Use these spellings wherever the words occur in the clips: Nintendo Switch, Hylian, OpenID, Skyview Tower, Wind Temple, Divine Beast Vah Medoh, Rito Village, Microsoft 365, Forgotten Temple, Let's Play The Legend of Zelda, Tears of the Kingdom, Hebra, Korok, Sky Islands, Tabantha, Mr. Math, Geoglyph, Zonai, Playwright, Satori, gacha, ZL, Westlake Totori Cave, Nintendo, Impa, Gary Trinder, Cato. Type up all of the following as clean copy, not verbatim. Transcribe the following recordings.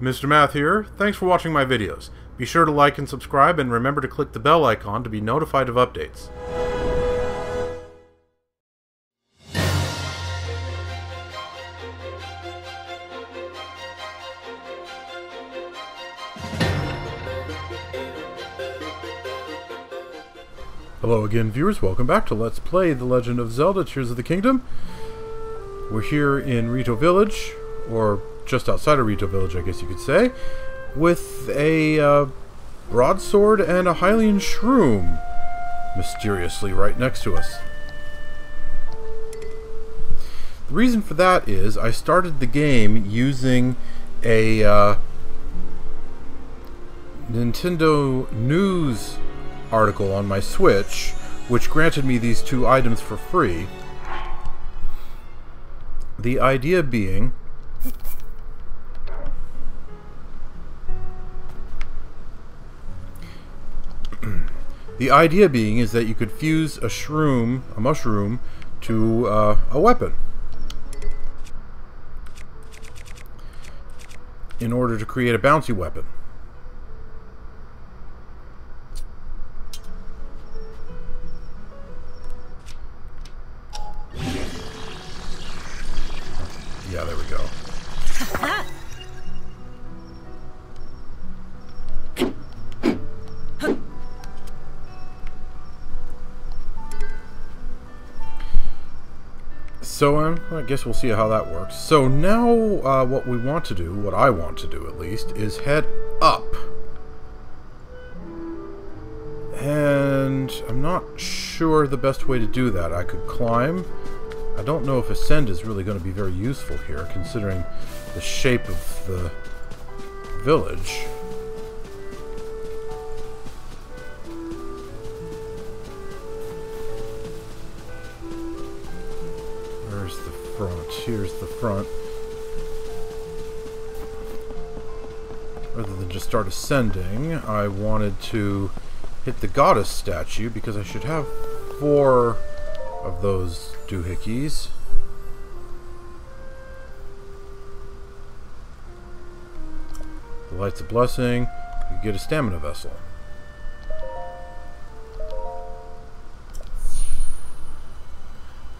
Mr. Math here. Thanks for watching my videos. Be sure to like and subscribe, and remember to click the bell icon to be notified of updates. Hello again, viewers. Welcome back to Let's Play The Legend of Zelda, Tears of the Kingdom. We're here in Rito Village, or just outside of Rito Village, I guess you could say, with a broadsword and a Hylian shroom mysteriously right next to us. The reason for that is I started the game using a Nintendo news article on my Switch, which granted me these two items for free. The idea being is that you could fuse a shroom, a mushroom, to a weapon in order to create a bouncy weapon. Yeah, there we go. So I guess we'll see how that works. So now what we want to do, what I want to do at least, is head up. And I'm not sure the best way to do that. I could climb. I don't know if ascend is really going to be very useful here, considering the shape of the village. Where's the front? Here's the front. Rather than just start ascending, I wanted to hit the goddess statue, because I should have four of those doohickeys. The light's a blessing. You get a stamina vessel.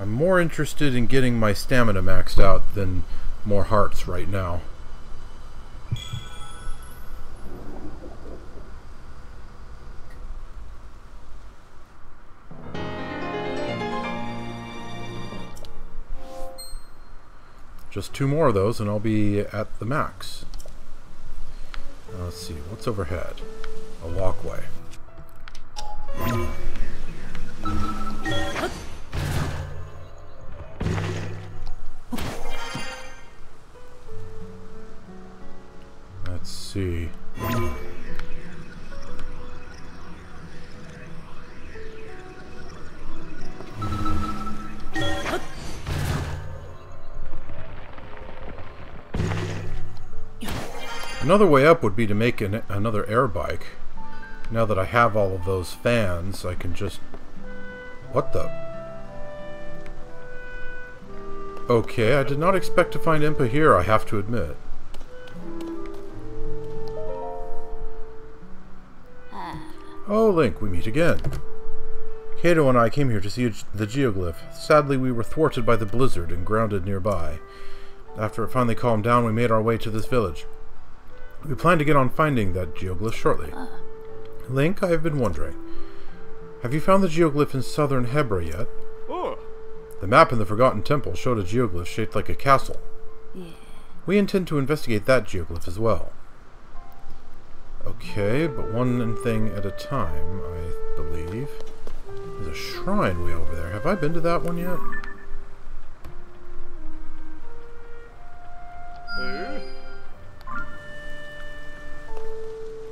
I'm more interested in getting my stamina maxed out than more hearts right now. Just two more of those and I'll be at the max. Now let's see, what's overhead? A walkway. Let's see. Another way up would be to make another air bike. Now that I have all of those fans, I can just... What the? Okay, I did not expect to find Impa here, I have to admit. Oh, Link, we meet again. Cato and I came here to see the Geoglyph. Sadly, we were thwarted by the blizzard and grounded nearby. After it finally calmed down, we made our way to this village. We plan to get on finding that geoglyph shortly. Link, I have been wondering. Have you found the geoglyph in southern Hebra yet? Oh. The map in the Forgotten Temple showed a geoglyph shaped like a castle. Yeah. We intend to investigate that geoglyph as well. Okay, but one thing at a time, I believe. There's a shrine way over there. Have I been to that one yet?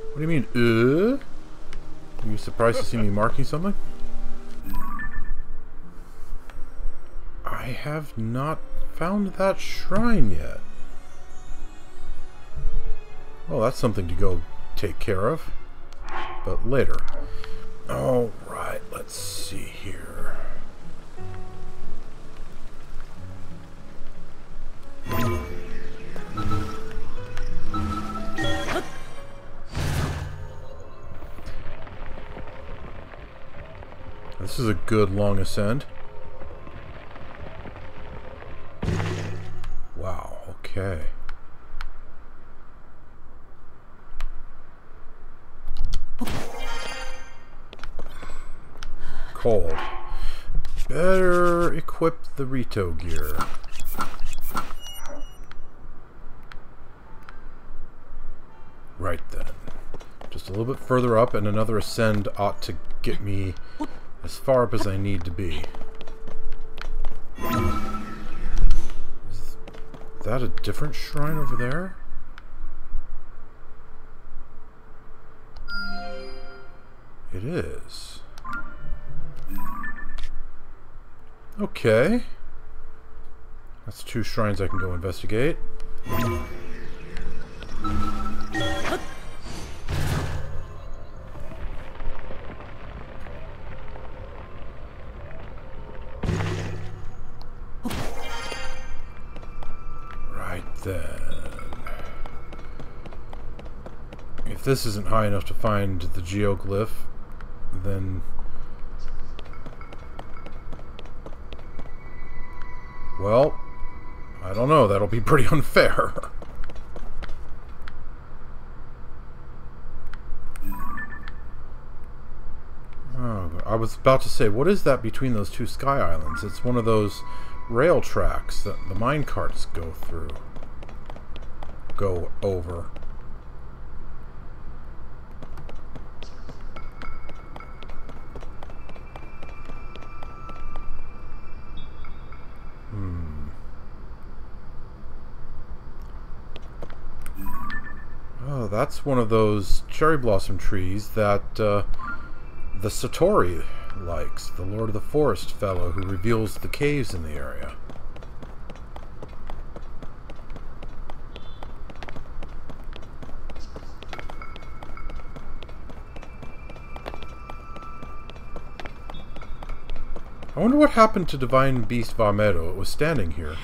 What do you mean, Are you surprised to see me marking something? I have not found that shrine yet. Well, that's something to go take care of. But later. Alright, let's see here. this is a good long ascent. Wow, okay. Cold. Better equip the Rito gear. Right then. Just a little bit further up, and another ascend ought to get me as far up as I need to be. Is that a different shrine over there? It is. Okay. That's two shrines I can go investigate. This isn't high enough to find the geoglyph, then well, I don't know, that'll be pretty unfair. Oh, I was about to say, what is that between those two sky islands? It's one of those rail tracks that the mine carts go through. Go over. That's one of those cherry blossom trees that the Satori likes, the Lord of the Forest fellow who reveals the caves in the area. I wonder what happened to Divine Beast Vah Medoh. It was standing here.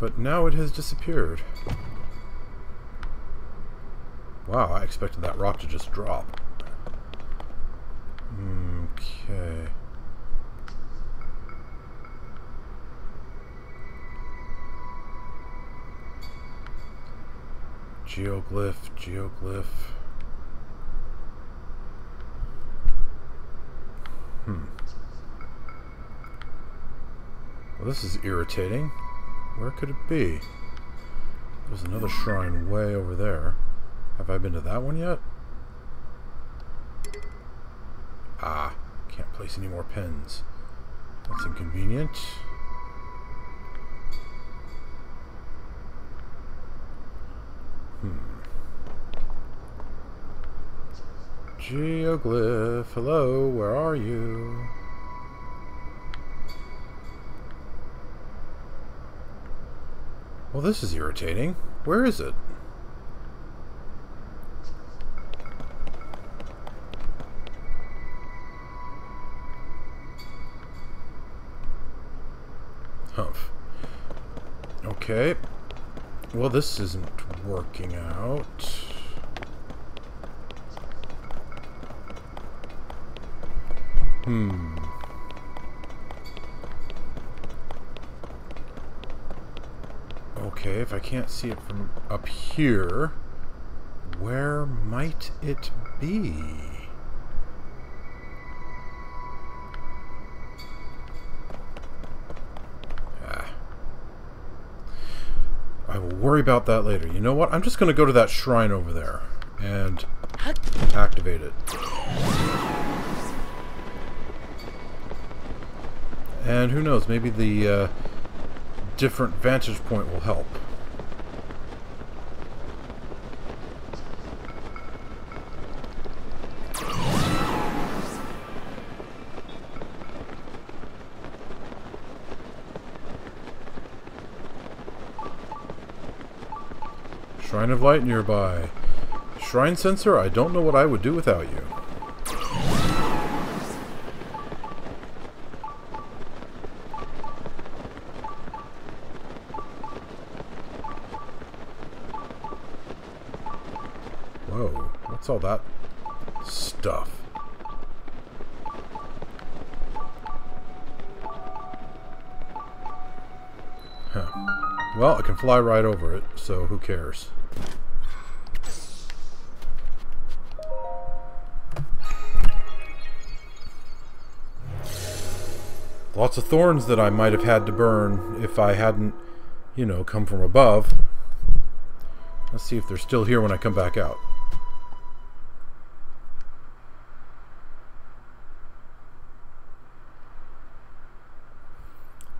But now it has disappeared. Wow, I expected that rock to just drop. Okay. Geoglyph, geoglyph. Well, this is irritating. Where could it be? There's another shrine way over there. Have I been to that one yet? Ah, can't place any more pins. That's inconvenient. Geoglyph, hello, where are you? Well, this is irritating. Where is it? Humph. Okay. Well, this isn't working out. Okay, if I can't see it from up here, where might it be? Ah. I will worry about that later. You know what? I'm just going to go to that shrine over there and activate it. And who knows, maybe the different vantage point will help. Shrine of Light nearby. Shrine sensor? I don't know what I would do without you. Whoa, what's all that stuff? Huh. Well, I can fly right over it, so who cares? Lots of thorns that I might have had to burn if I hadn't, you know, come from above. Let's see if they're still here when I come back out.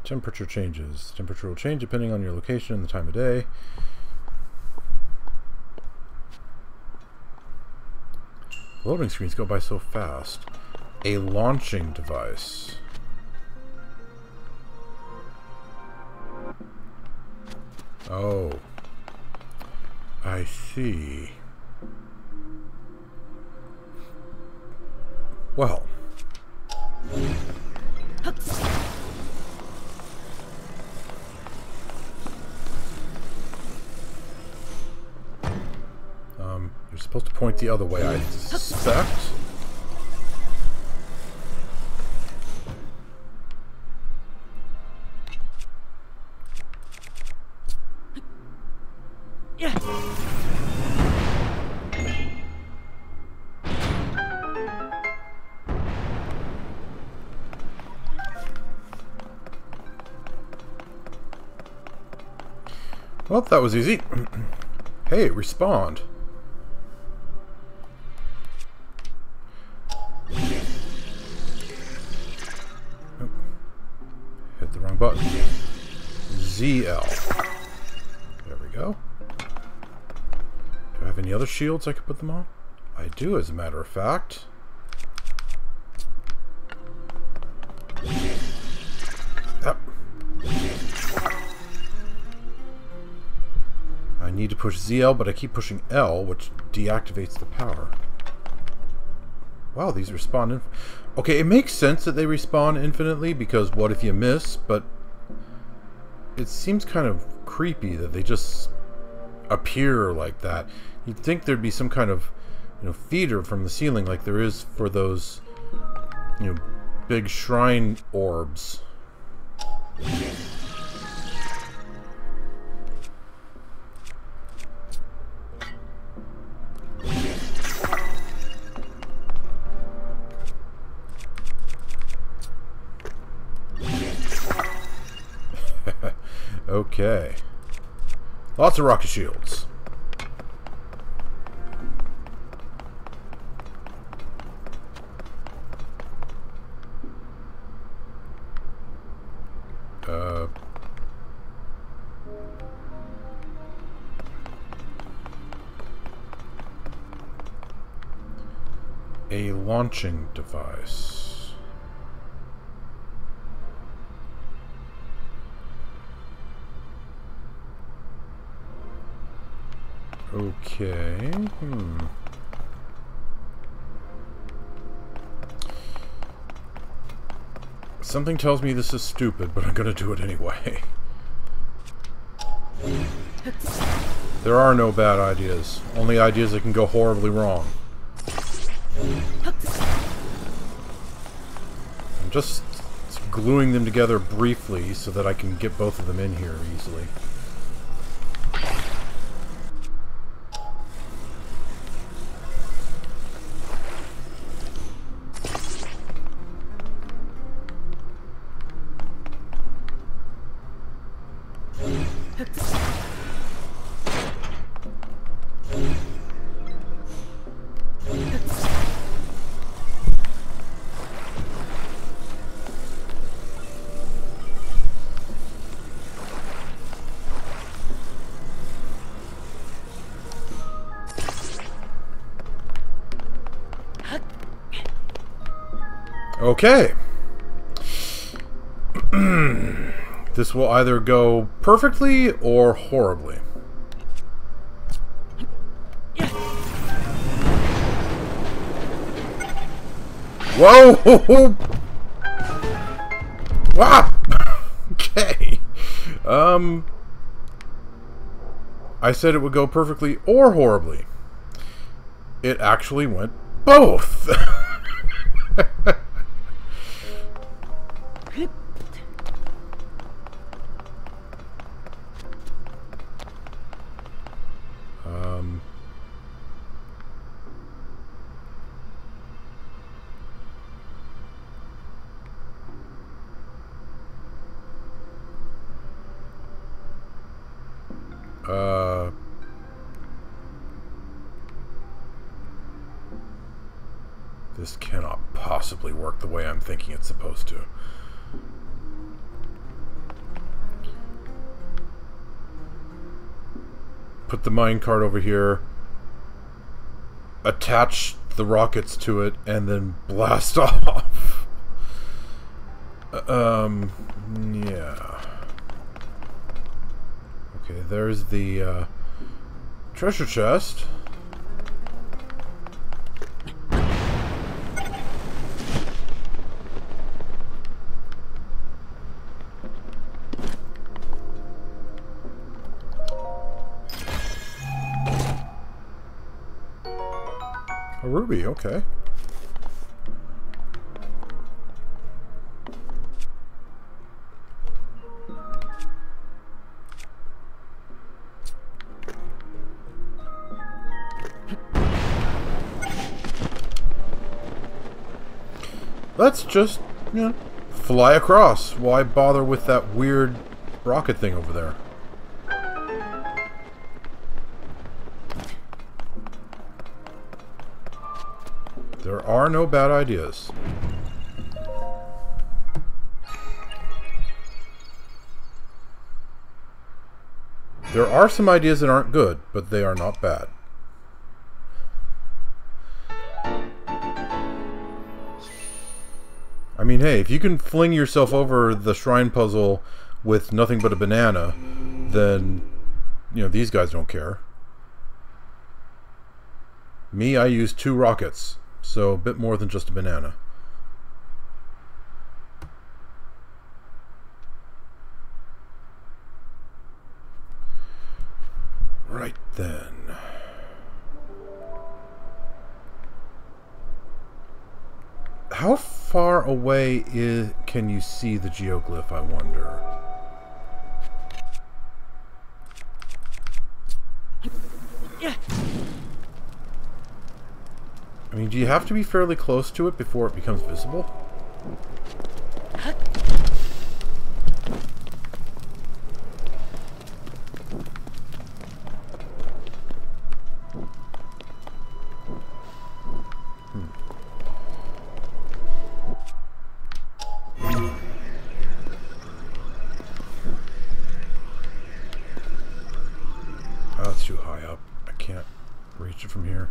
Temperature changes. Temperature will change depending on your location and the time of day. Loading screens go by so fast. A launching device. Oh, I see. Well, you're supposed to point the other way, I suspect. Well, that was easy. Hey, it respawned. Oh, hit the wrong button. ZL. There we go. Do I have any other shields I could put them on? I do, as a matter of fact. Need to push ZL, but I keep pushing L, which deactivates the power. Wow, these respawn. Okay, it makes sense that they respawn infinitely, because what if you miss? But it seems kind of creepy that they just appear like that. You'd think there'd be some kind of, you know, feeder from the ceiling, like there is for those, you know, big shrine orbs. Okay. Lots of rocket shields. A launching device. Okay, Something tells me this is stupid, but I'm gonna do it anyway. There are no bad ideas. Only ideas that can go horribly wrong. I'm just gluing them together briefly so that I can get both of them in here easily. Okay. This will either go perfectly or horribly. Whoa! Wow! Okay. I said it would go perfectly or horribly. It actually went both. This cannot possibly work the way I'm thinking it's supposed to. Put the minecart over here. Attach the rockets to it and then blast off. Yeah. Okay, there's the treasure chest. Ruby, okay. Let's just, you know, fly across. Why bother with that weird rocket thing over there? There are no bad ideas. There are some ideas that aren't good, but they are not bad. I mean, hey, if you can fling yourself over the shrine puzzle with nothing but a banana, then, you know, these guys don't care. Me, I use 2 rockets. So, a bit more than just a banana. Right then. How far away can you see the geoglyph, I wonder? Yeah. I mean, do you have to be fairly close to it before it becomes visible? Oh, that's too high up. I can't reach it from here.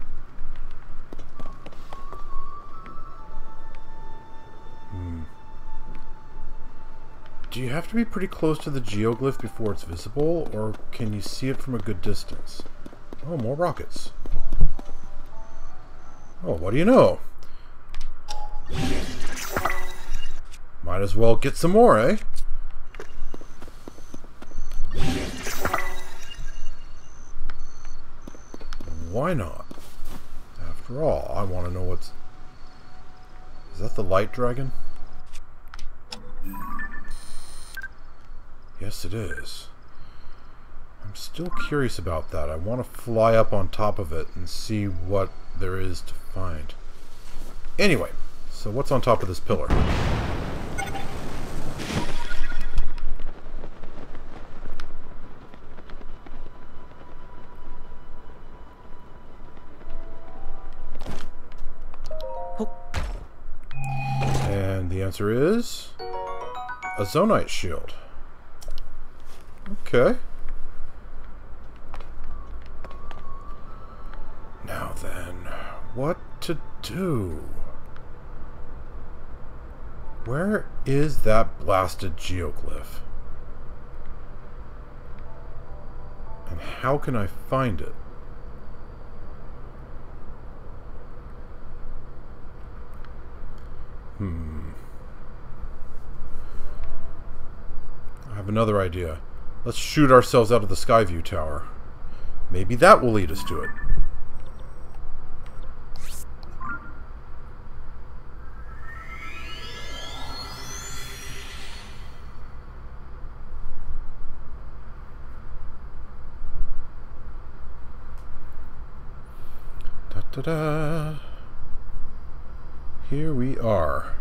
Do you have to be pretty close to the geoglyph before it's visible, or can you see it from a good distance? Oh, more rockets. Oh, what do you know? Might as well get some more, eh? Why not? After all, I want to know what's... Is that the light dragon? Yes, it is. I'm still curious about that. I want to fly up on top of it and see what there is to find. Anyway, so what's on top of this pillar? And the answer is... a Zonai shield. Okay. Now then, what to do? Where is that blasted geoglyph? And how can I find it? I have another idea. Let's shoot ourselves out of the Skyview Tower. Maybe that will lead us to it. Da-da. Here we are.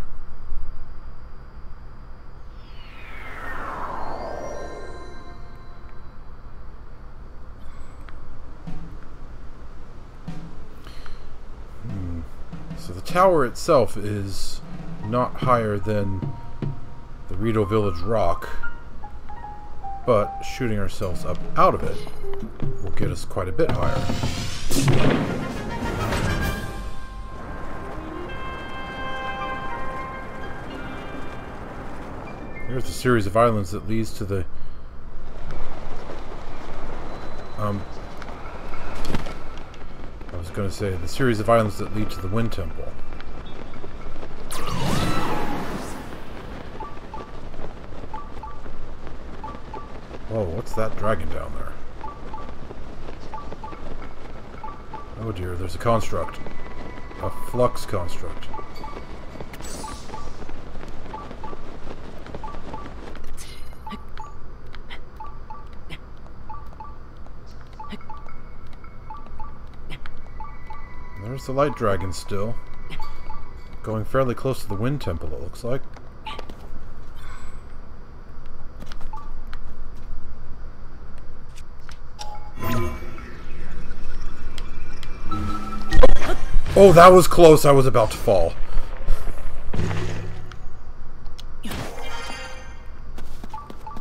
So the tower itself is not higher than the Rito Village rock, but shooting ourselves up out of it will get us quite a bit higher. There's a series of islands that leads to the the series of islands that lead to the Wind Temple. Whoa, what's that dragon down there? Oh dear, there's a construct. A flux construct. There's the light dragon still. Going fairly close to the Wind Temple, it looks like. Oh, that was close. I was about to fall.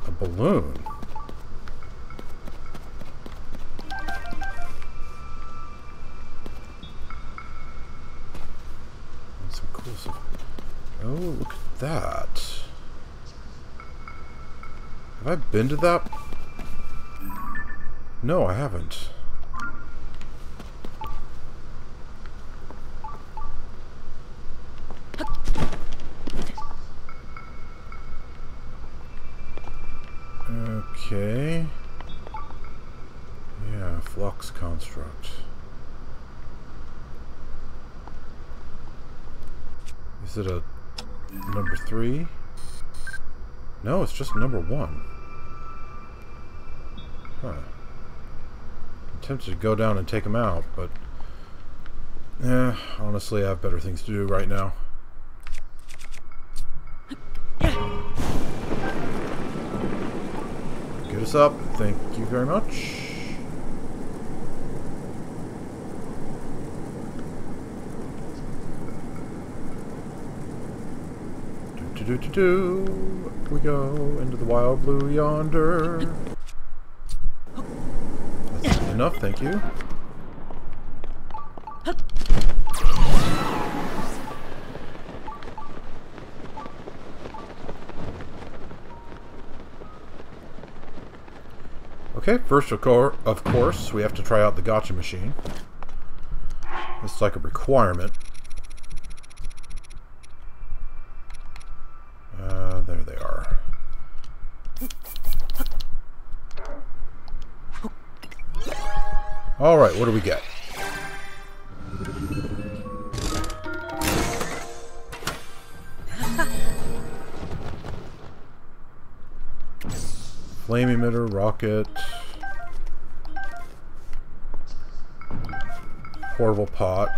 A balloon. Have I been to that? No, I haven't. Okay. Yeah, flux construct. Is it a number 3? No, it's just number 1. Huh. I'm tempted to go down and take him out, but honestly, I have better things to do right now. Get us up. Thank you very much. Do-do-do-do. Up we go into the wild blue yonder. Enough, thank you. Okay, first of course, we have to try out the gacha machine. It's like a requirement. There they are. Alright, what do we get? Flame emitter, rocket, portable pot,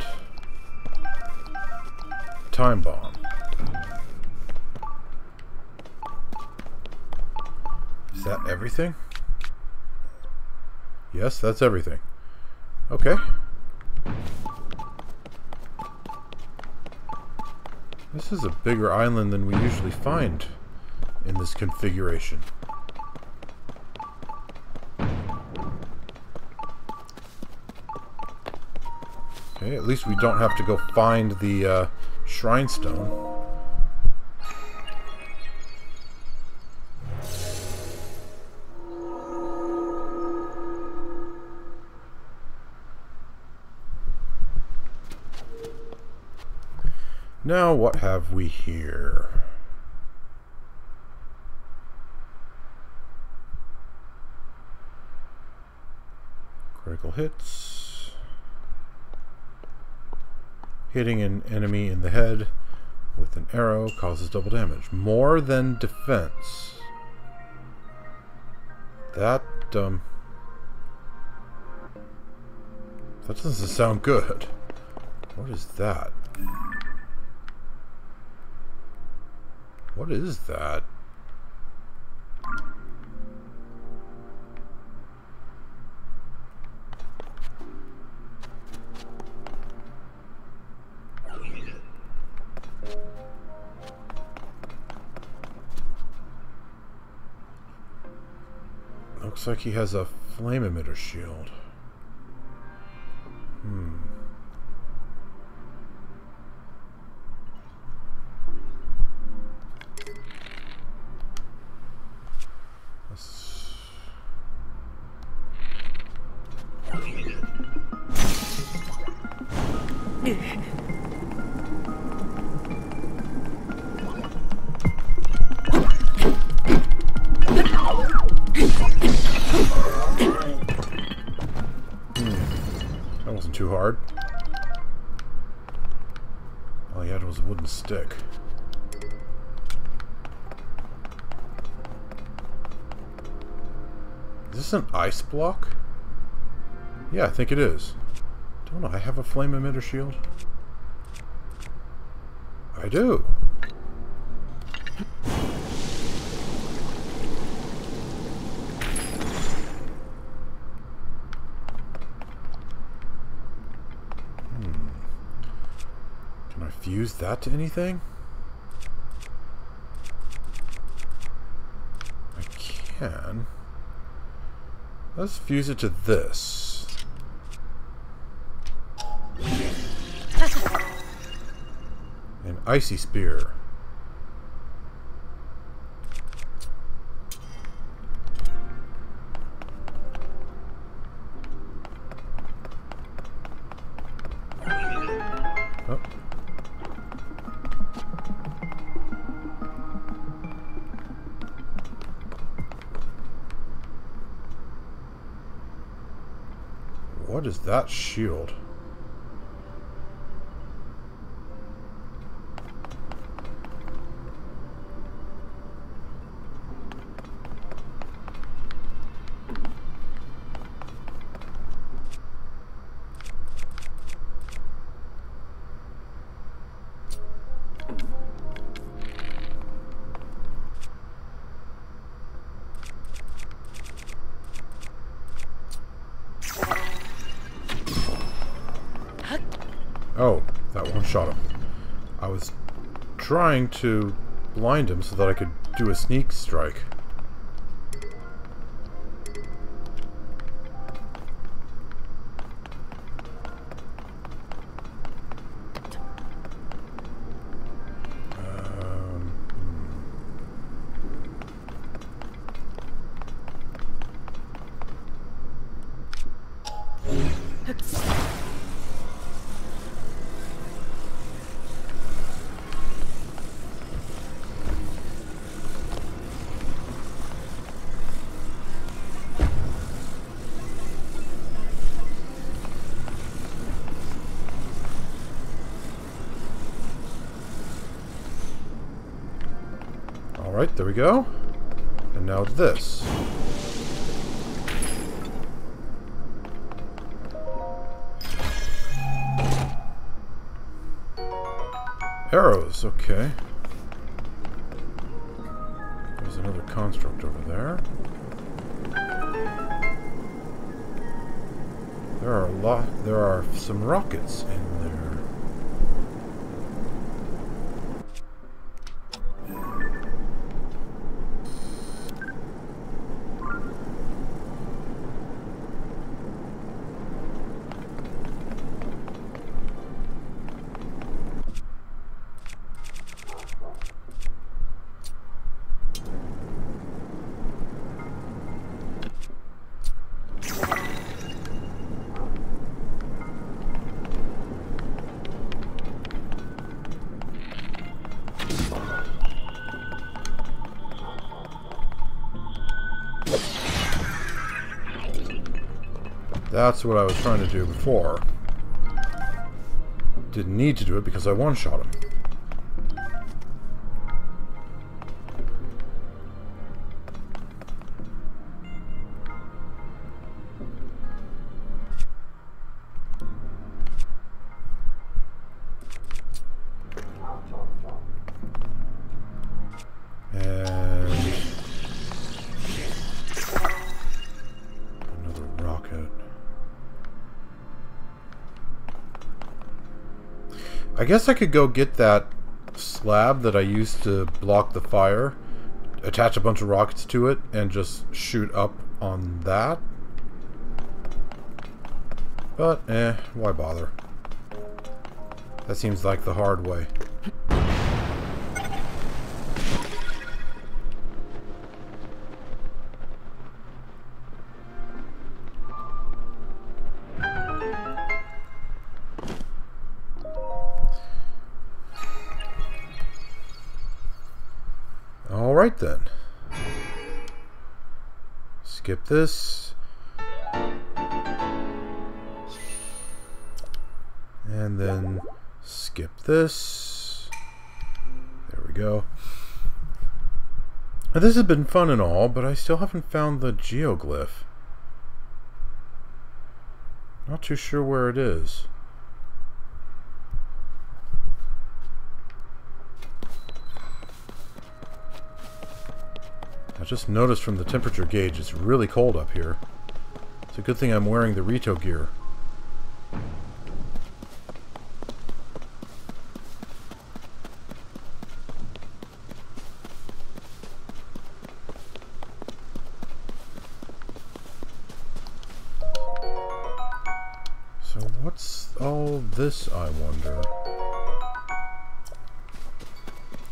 time bomb. Is that everything? Yes, that's everything. Okay. This is a bigger island than we usually find in this configuration. Okay, at least we don't have to go find the shrine stone. Now, what have we here? Critical hits. Hitting an enemy in the head with an arrow causes double damage. More than defense. That doesn't sound good. What is that? What is that? Looks like he has a flame emitter shield. Is this an ice block? Yeah, I think it is. Don't I have a flame emitter shield? I do. Can I fuse that to anything? I can. Let's fuse it to this. An icy spear. Oh. What is that shield? Shot him. I was trying to blind him so that I could do a sneak strike. Alright, there we go. And now this. Arrows, okay. There's another construct over there. There are some rockets in there. That's what I was trying to do before. Didn't need to do it because I one-shot him. I guess I could go get that slab that I used to block the fire, attach a bunch of rockets to it, and just shoot up on that. But, why bother? That seems like the hard way. Alright then. Skip this. And then skip this. There we go. Now this has been fun and all, but I still haven't found the geoglyph. Not too sure where it is. I just noticed from the temperature gauge it's really cold up here. It's a good thing I'm wearing the Rito gear. So what's all this, I wonder?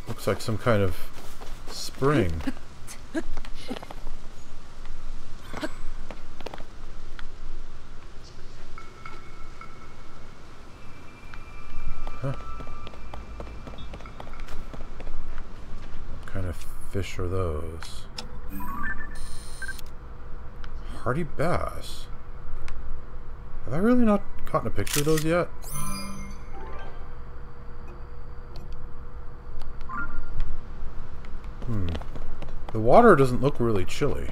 Looks like some kind of spring. Huh. What kind of fish are those? Hardy bass. Have I really not gotten a picture of those yet? The water doesn't look really chilly.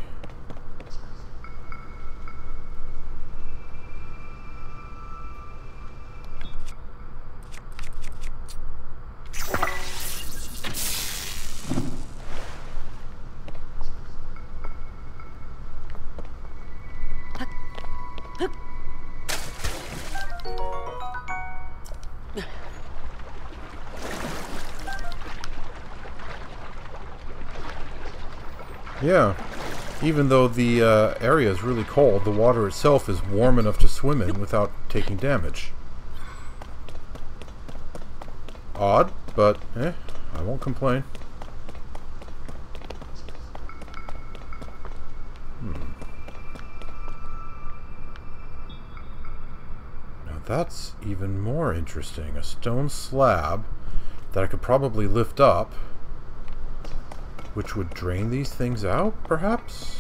Yeah, even though the area is really cold, the water itself is warm enough to swim in without taking damage. Odd, but I won't complain. Now that's even more interesting. A stone slab that I could probably lift up, which would drain these things out, perhaps?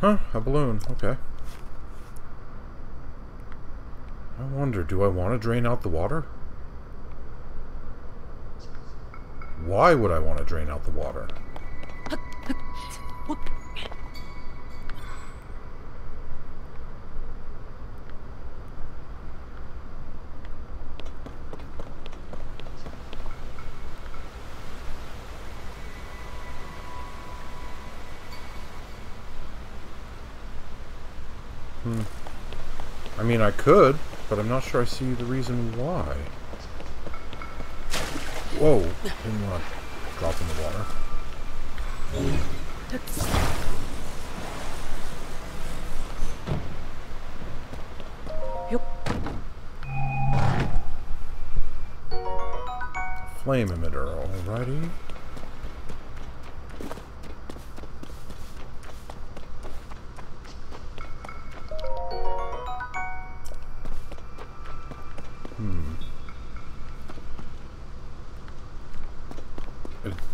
Huh, a balloon, okay. I wonder, do I want to drain out the water? Why would I want to drain out the water? I mean, I could, but I'm not sure I see the reason why. Whoa, didn't want to drop in the water. Flame emitter, alrighty.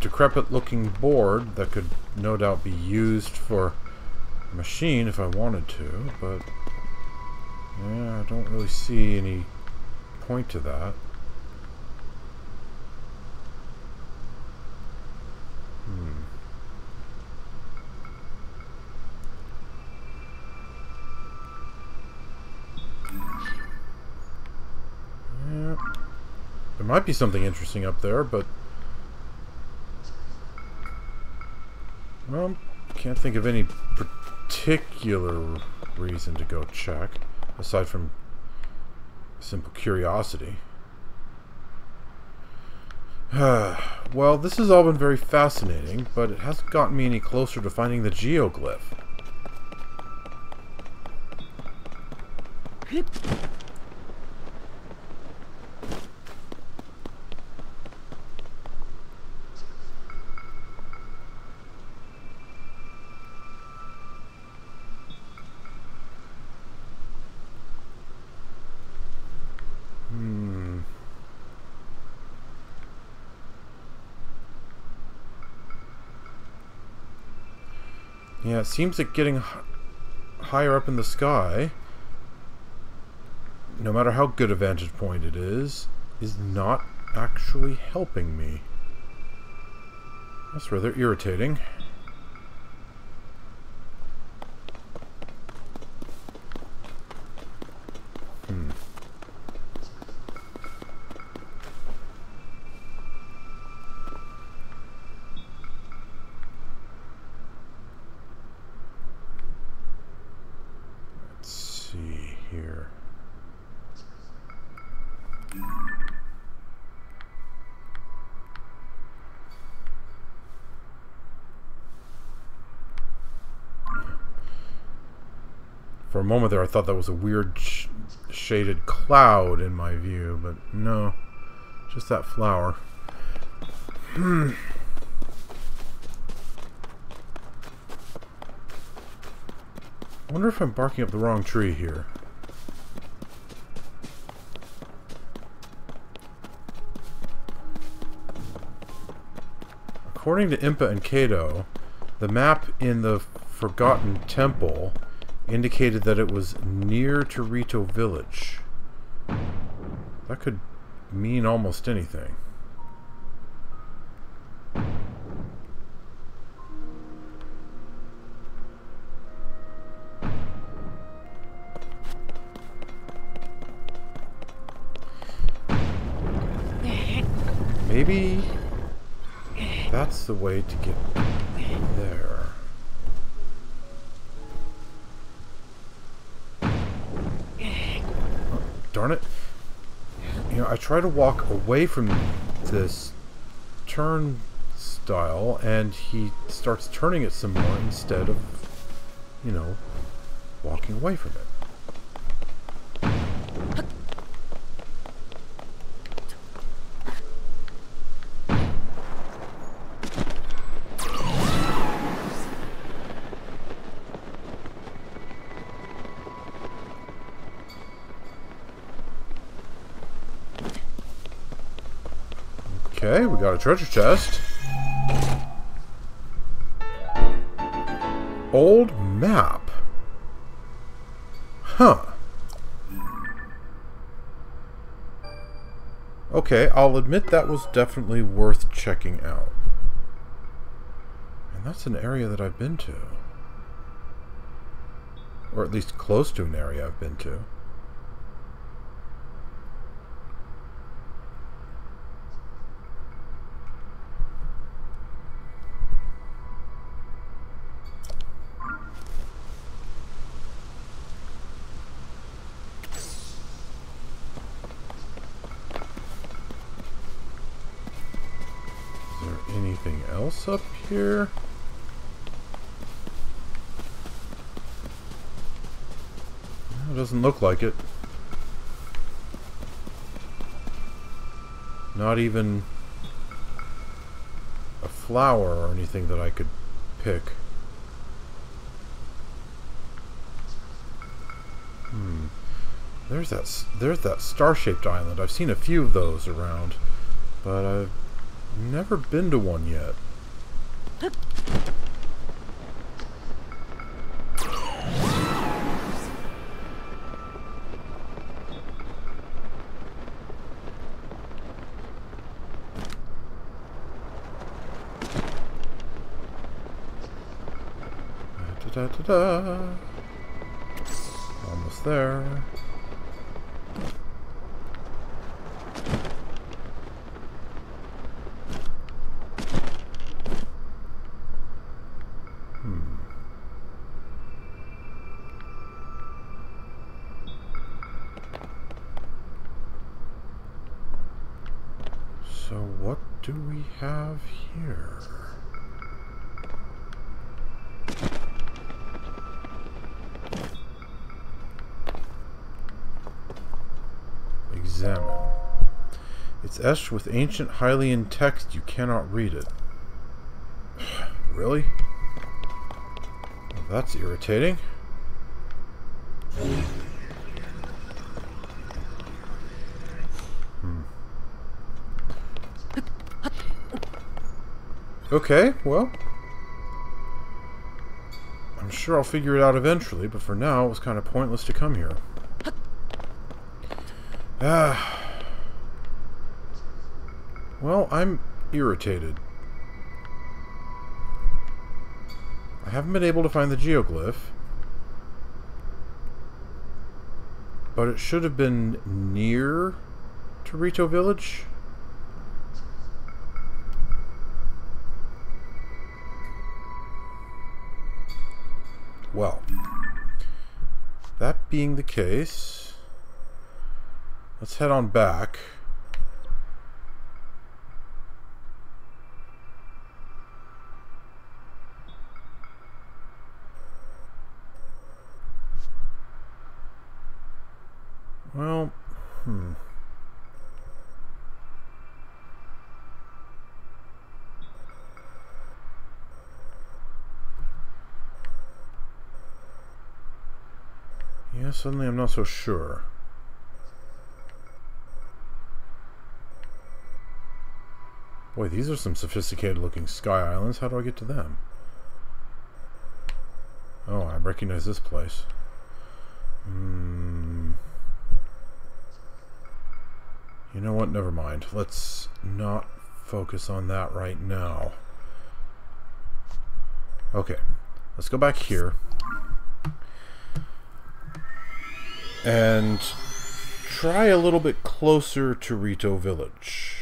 Decrepit looking board that could no doubt be used for a machine if I wanted to, but yeah, I don't really see any point to that. Yeah, might be something interesting up there, but... well, can't think of any particular reason to go check, aside from simple curiosity. Well, this has all been very fascinating, but it hasn't gotten me any closer to finding the geoglyph. Yeah, it seems that getting higher up in the sky, no matter how good a vantage point it is not actually helping me. That's rather irritating. For a moment there, I thought that was a weird shaded cloud in my view, but no, just that flower. I wonder if I'm barking up the wrong tree here. According to Impa and Cato, the map in the Forgotten Temple indicated that it was near to Rito Village. That could mean almost anything. Maybe that's the way to get there. Darn it. You know, I try to walk away from this turnstile and he starts turning it some more instead of, you know, walking away from it. Okay, we got a treasure chest. Old map. Huh. Okay, I'll admit that was definitely worth checking out. And that's an area that I've been to. Or at least close to an area I've been to. Anything else up here? No, it doesn't look like it. Not even a flower or anything that I could pick. There's that star-shaped island. I've seen a few of those around, but I've never been to one yet. Da-da-da-da. Almost there. So what do we have here? Examine. It's etched with ancient Hylian text. You cannot read it. Really? Well, that's irritating. Okay, well, I'm sure I'll figure it out eventually, but for now it was kind of pointless to come here. Well, I'm irritated. I haven't been able to find the geoglyph, but it should have been near to Rito Village. Well, that being the case, let's head on back. Well, yeah, suddenly I'm not so sure. Boy, these are some sophisticated looking sky islands. How do I get to them? Oh, I recognize this place. You know what? Never mind. Let's not focus on that right now. Okay. Let's go back here. And try a little bit closer to Rito Village.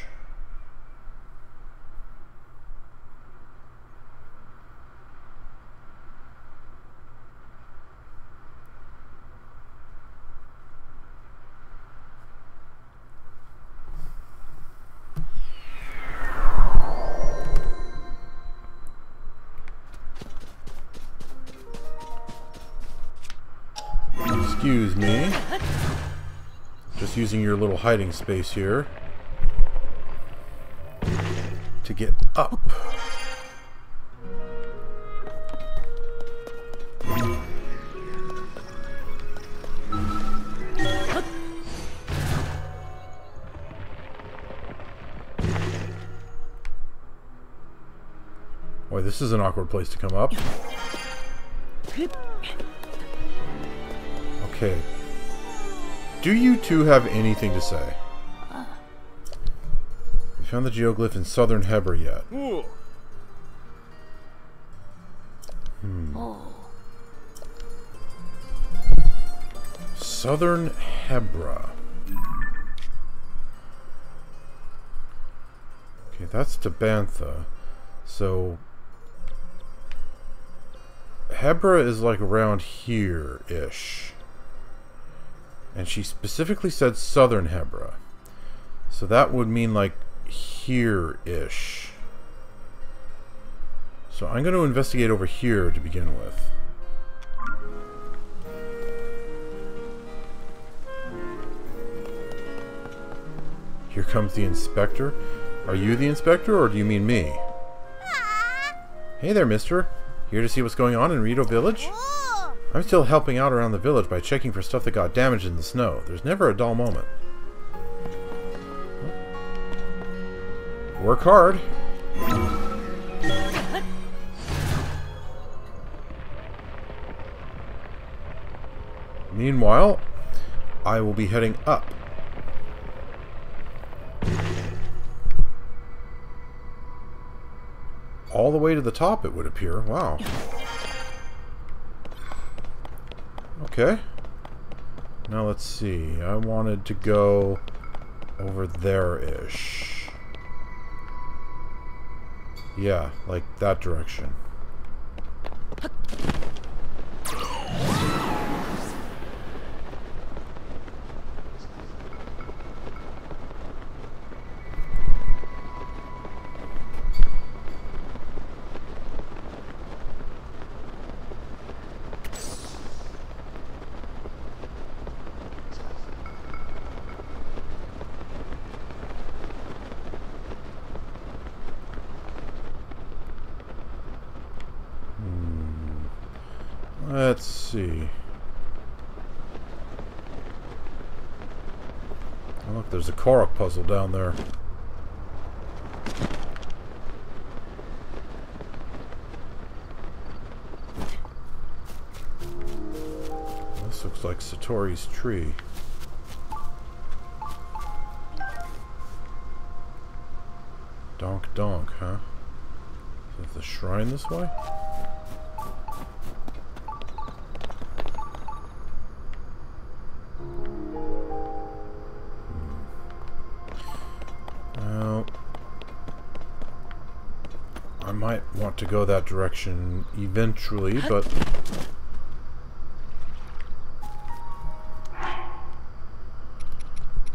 Excuse me. Just using your little hiding space here to get up. Boy, this is an awkward place to come up. Okay. Do you two have anything to say? We found the geoglyph in southern Hebra yet. Southern Hebra. Okay, that's Tabantha. So Hebra is like around here-ish. And she specifically said southern Hebra. So that would mean like here-ish. So I'm going to investigate over here to begin with. Here comes the inspector. Are you the inspector or do you mean me? Hey there, mister. Here to see what's going on in Rito Village? I'm still helping out around the village by checking for stuff that got damaged in the snow. There's never a dull moment. Work hard. Meanwhile, I will be heading up. All the way to the top, it would appear. Wow. Okay. Now let's see. I wanted to go over there-ish. Yeah, like that direction. Let's see. Oh, look, there's a Korok puzzle down there. This looks like Satori's tree. Donk donk, huh? Is that the shrine this way? To go that direction eventually, but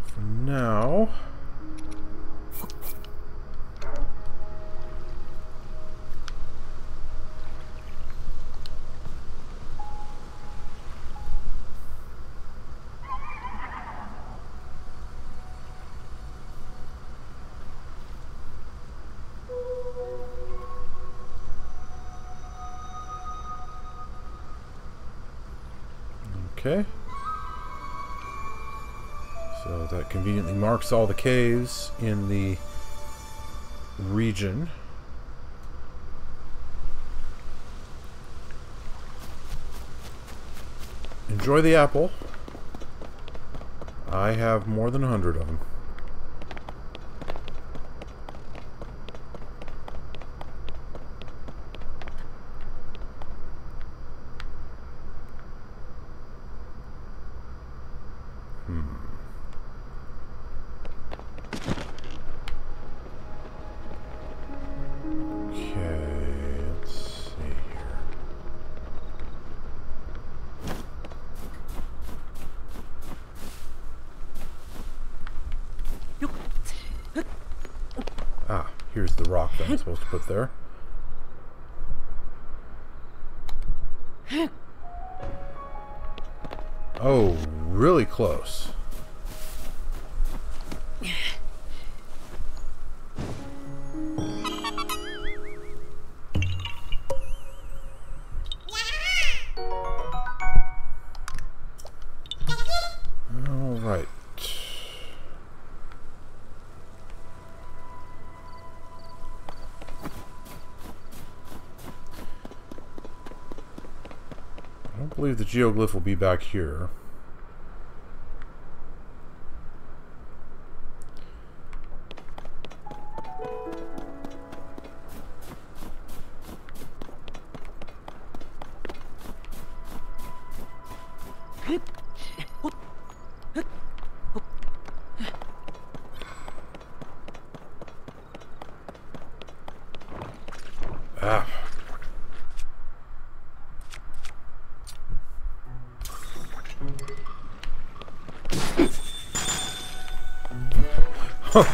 for now conveniently marks all the caves in the region. Enjoy the apple. I have more than 100 of them. I'm supposed to put there. Oh, really close. I believe the geoglyph will be back here.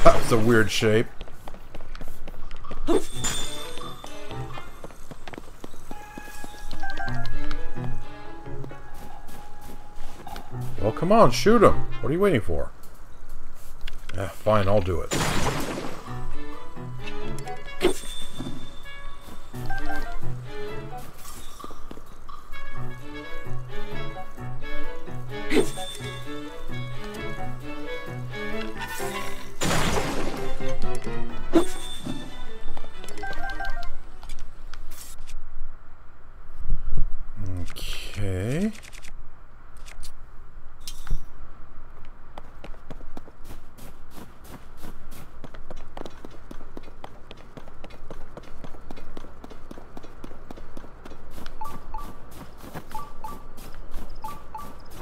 That was a weird shape. Well, come on, shoot him. What are you waiting for? Ah, fine, I'll do it.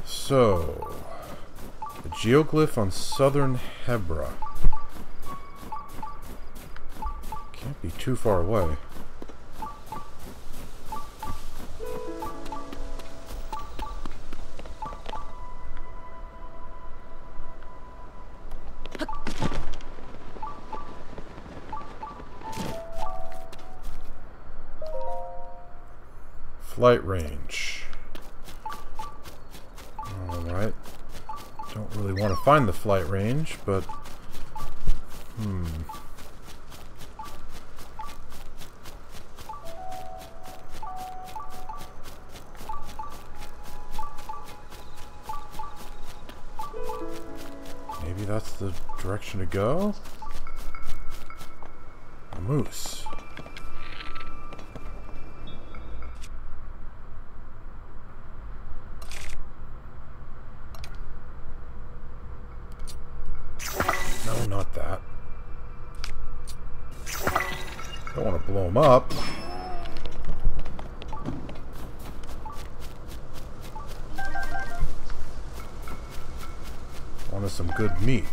So, the geoglyph on southern Hebra. Can't be too far away. Flight range. Alright. Don't really want to find the flight range, but... Maybe that's the direction to go? A moose. No, not that. Don't want to blow him up. Wanted some good meat.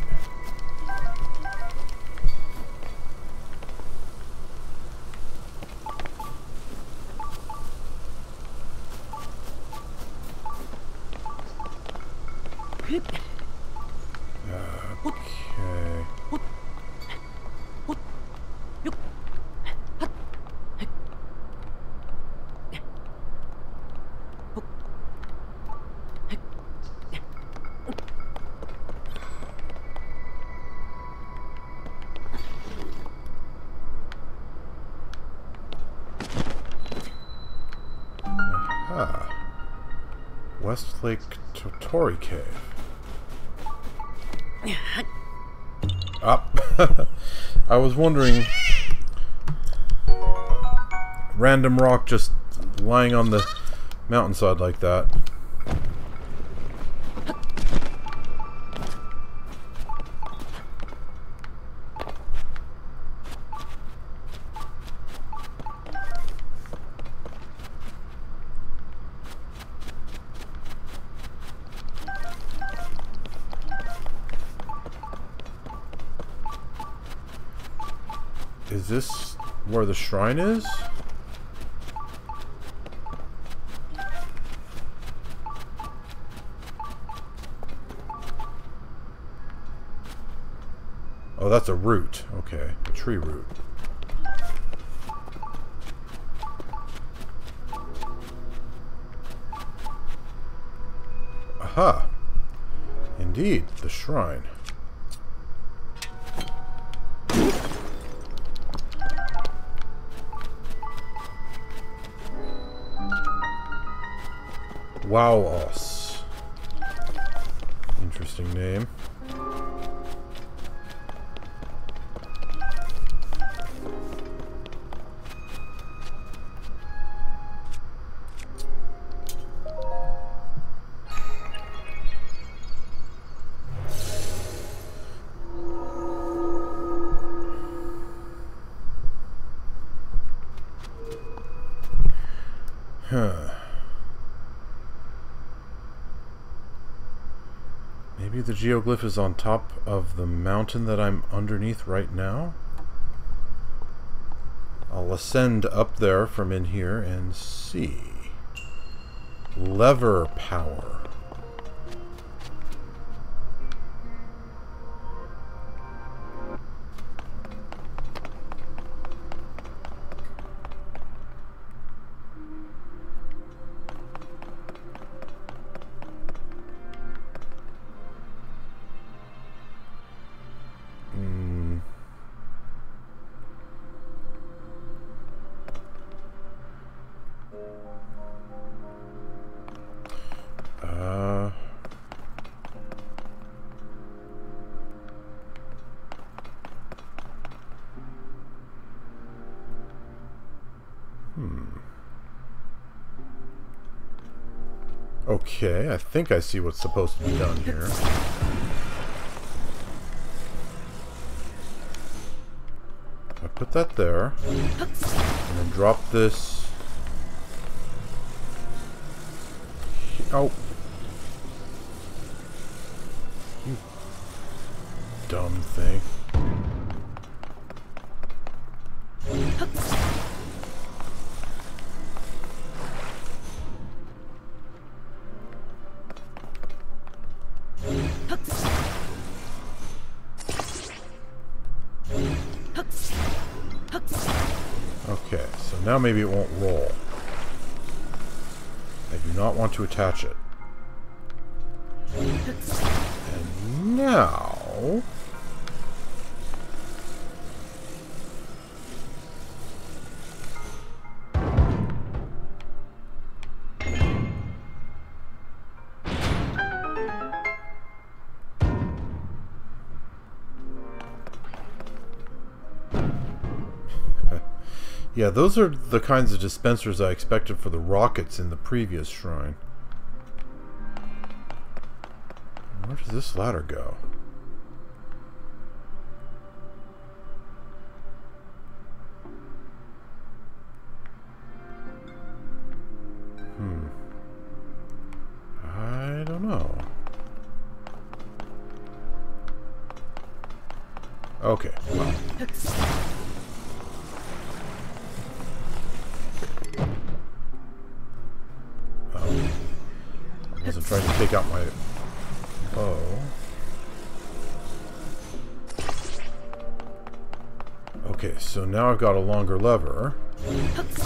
Westlake Totori Cave. Ah. I was wondering. Random rock just lying on the mountainside like that. Is this where the shrine is? Oh, that's a root. Okay, a tree root. Aha! Indeed, the shrine. Wowos. Interesting name. Maybe the geoglyph is on top of the mountain that I'm underneath right now? I'll ascend up there from in here and see. Lever power. Okay, I think I see what's supposed to be done here. I put that there. And then drop this... Oh! You dumb thing. Okay, so now maybe it won't roll. I do not want to attach it. And now... Yeah, those are the kinds of dispensers I expected for the rockets in the previous shrine. Where does this ladder go? I don't know. Okay, well... trying to take out my bow. Okay, so now I've got a longer lever. And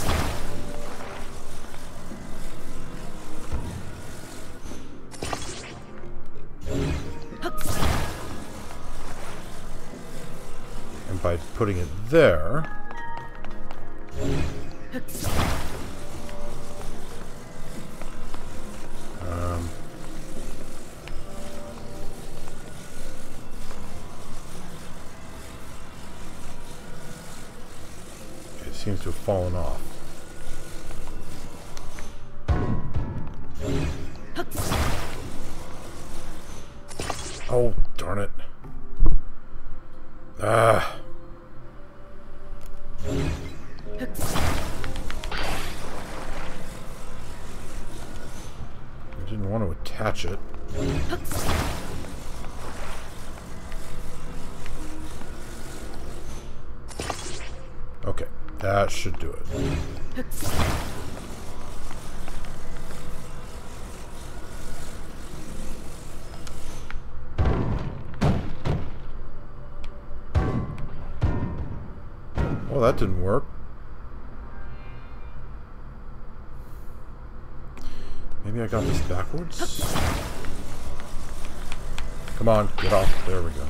by putting it there... seems to have fallen off. Oh, darn it. Ah. I didn't want to attach it. Okay. That should do it. Well, that didn't work. Maybe I got this backwards? Come on, get off. There we go.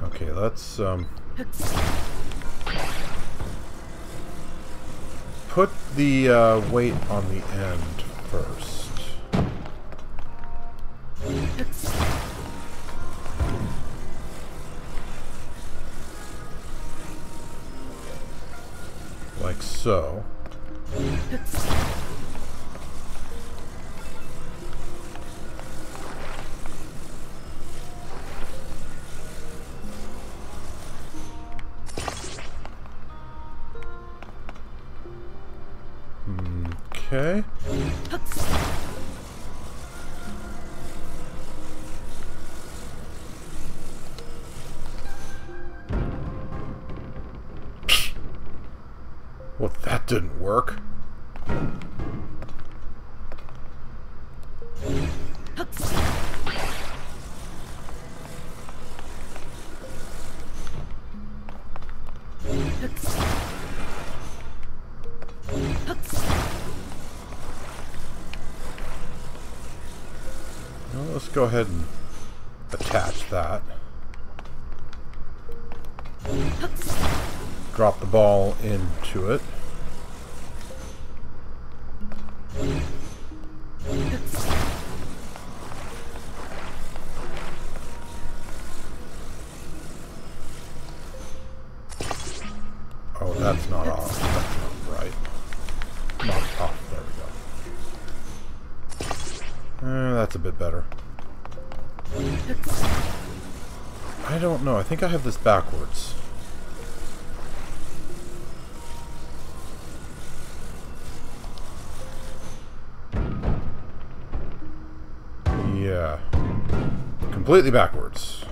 Okay, let's put the weight on the end first. Like so. Okay. Well, that didn't work. Let's go ahead and attach that. Drop the ball into it. Oh, that's not off. That's not right. Not off. There we go. That's a bit better. I don't know. I think I have this backwards. Yeah. Completely backwards.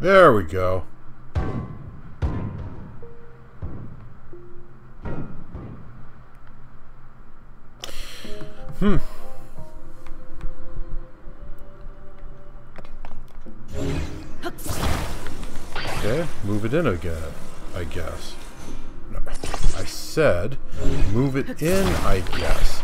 There we go. Okay, move it in again, I guess. No, I said move it in, I guess.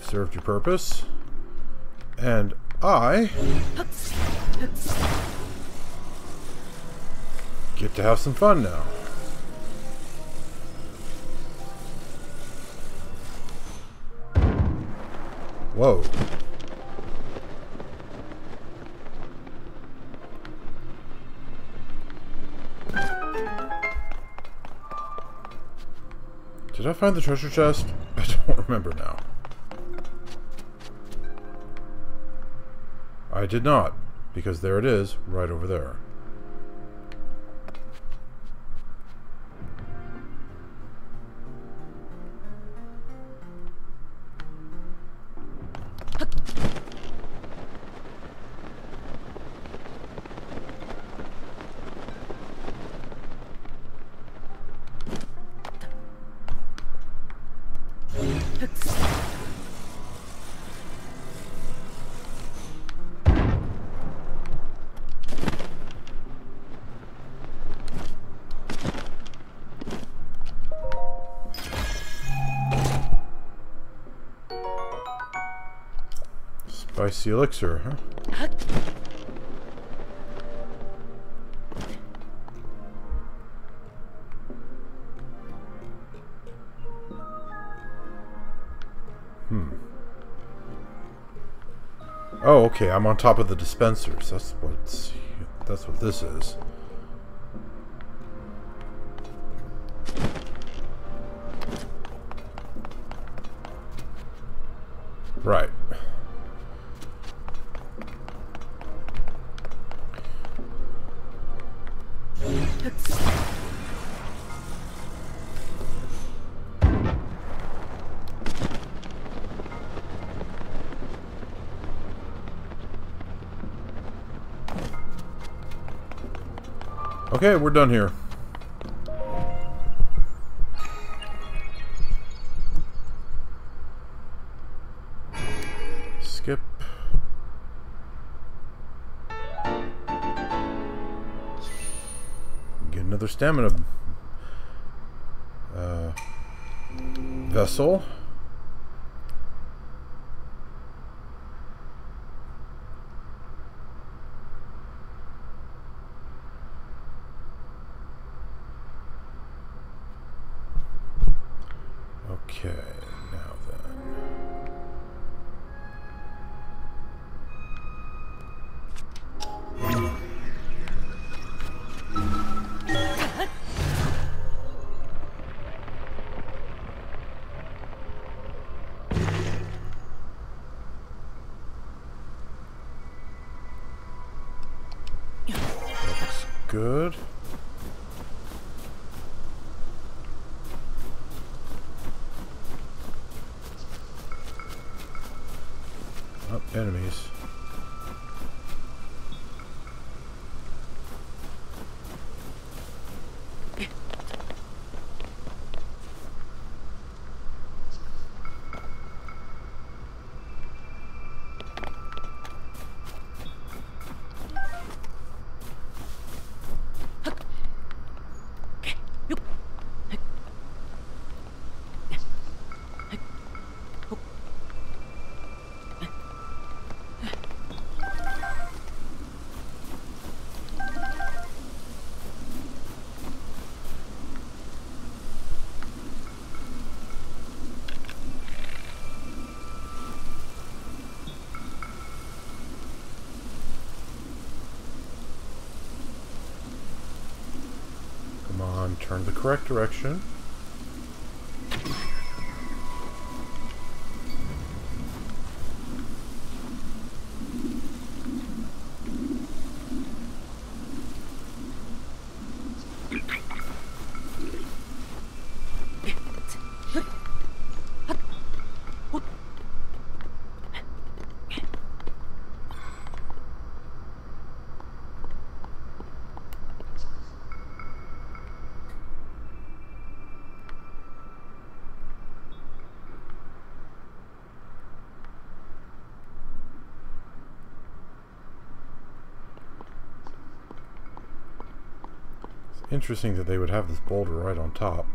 Served your purpose, and I get to have some fun now. Whoa. Did I find the treasure chest? I don't remember now. I did not, because there it is, right over there. Spicy elixir, huh? Oh, okay. I'm on top of the dispensers. That's what this is. Right. Okay, we're done here. Skip. Get another stamina vessel. Good. Oh, enemies. and turn the correct direction. Interesting that they would have this boulder right on top.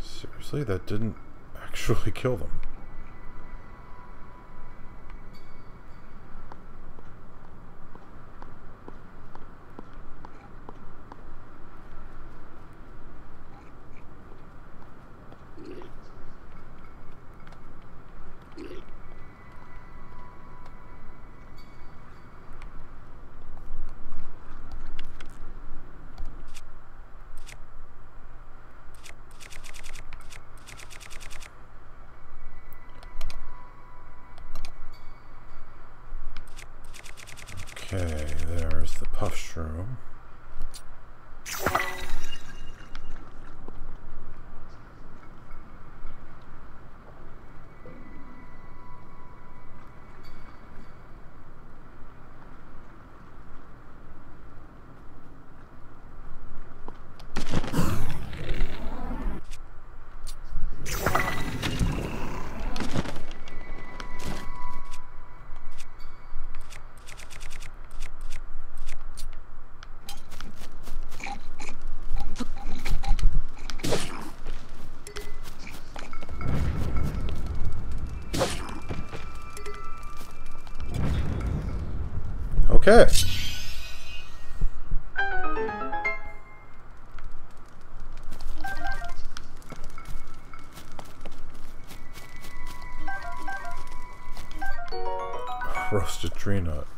Seriously, that didn't actually kill them. Okay, there's the puff shroom. Okay. Roasted tree nut.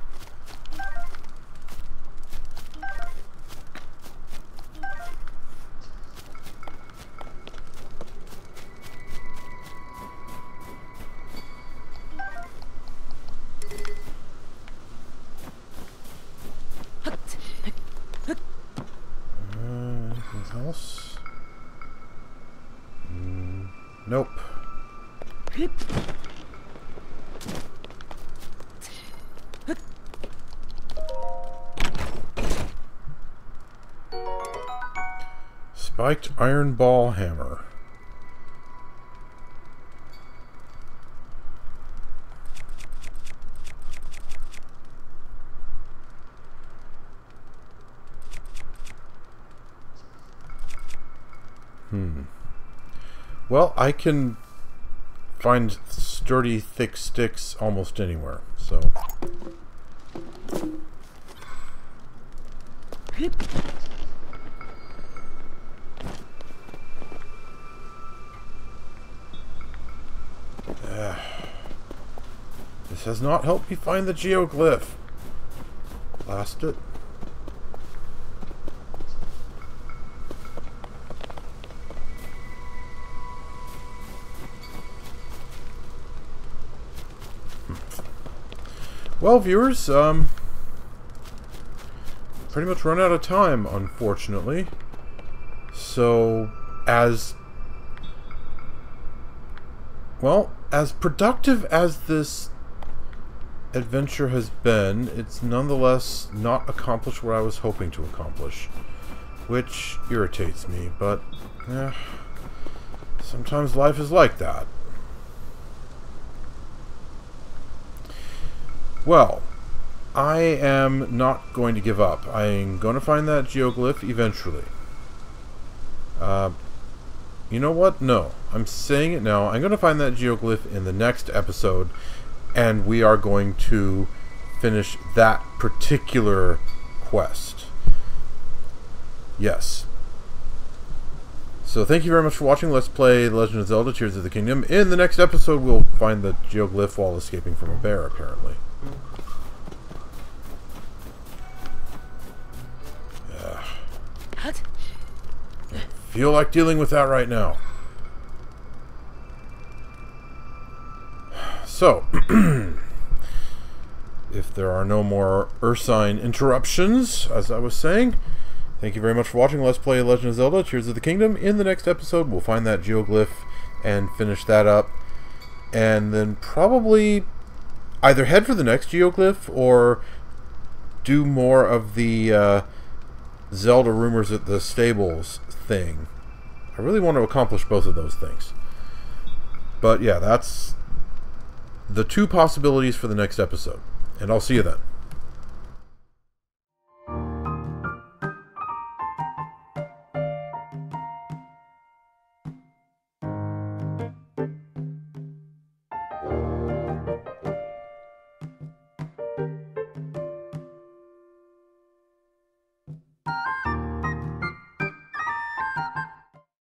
Spiked iron ball hammer. Well, I can find sturdy, thick sticks almost anywhere, so. This has not helped me find the geoglyph. Blast it. Well, viewers, pretty much run out of time, unfortunately. So, as productive as this adventure has been, it's nonetheless not accomplished what I was hoping to accomplish, which irritates me, but sometimes life is like that. Well, I am not going to give up. I'm going to find that geoglyph eventually. You know what? No. I'm saying it now. I'm going to find that geoglyph in the next episode, and we are going to finish that particular quest. Yes. So thank you very much for watching Let's Play The Legend of Zelda Tears of the Kingdom. In the next episode, we'll find the Geoglyph while escaping from a bear, apparently. I feel like dealing with that right now. So, if there are no more ursine interruptions, as I was saying, thank you very much for watching Let's Play Legend of Zelda Tears of the Kingdom. In the next episode, we'll find that geoglyph and finish that up. And then probably either head for the next geoglyph or do more of the Zelda rumors at the stables thing. I really want to accomplish both of those things. But yeah, that's the two possibilities for the next episode. And I'll see you then.